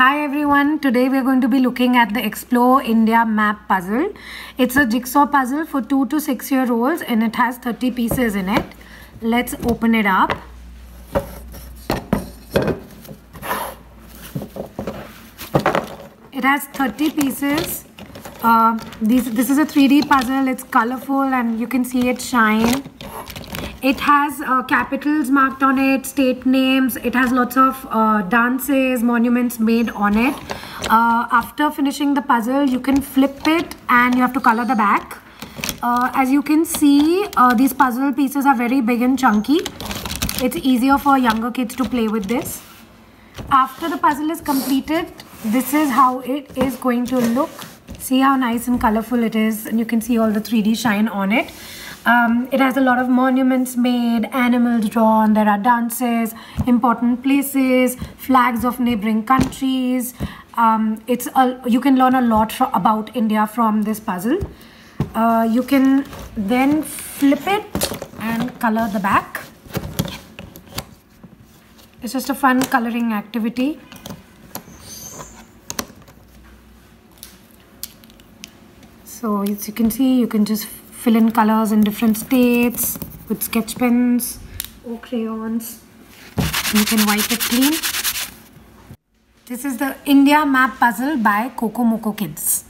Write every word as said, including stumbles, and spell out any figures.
Hi everyone, today we are going to be looking at the Explore India map puzzle. It's a jigsaw puzzle for two to six year olds and it has thirty pieces in it. Let's open it up. It has thirty pieces. Uh, these, this is a three D puzzle, it's colorful and you can see it shine. It has uh, capitals marked on it, state names, it has lots of uh, dances, monuments made on it. Uh, after finishing the puzzle, you can flip it and you have to color the back. Uh, as you can see, uh, these puzzle pieces are very big and chunky. It's easier for younger kids to play with this. After the puzzle is completed, this is how it is going to look. See how nice and colorful it is, and you can see all the three D shine on it. Um, it has a lot of monuments made, animals drawn, there are dances, important places, flags of neighboring countries. Um, it's a, you can learn a lot for, about India from this puzzle. Uh, you can then flip it and color the back. It's just a fun coloring activity. So as you can see, you can just fill in colors in different states with sketch pens or crayons. You can wipe it clean. This is the India map puzzle by Coco Moco Kids.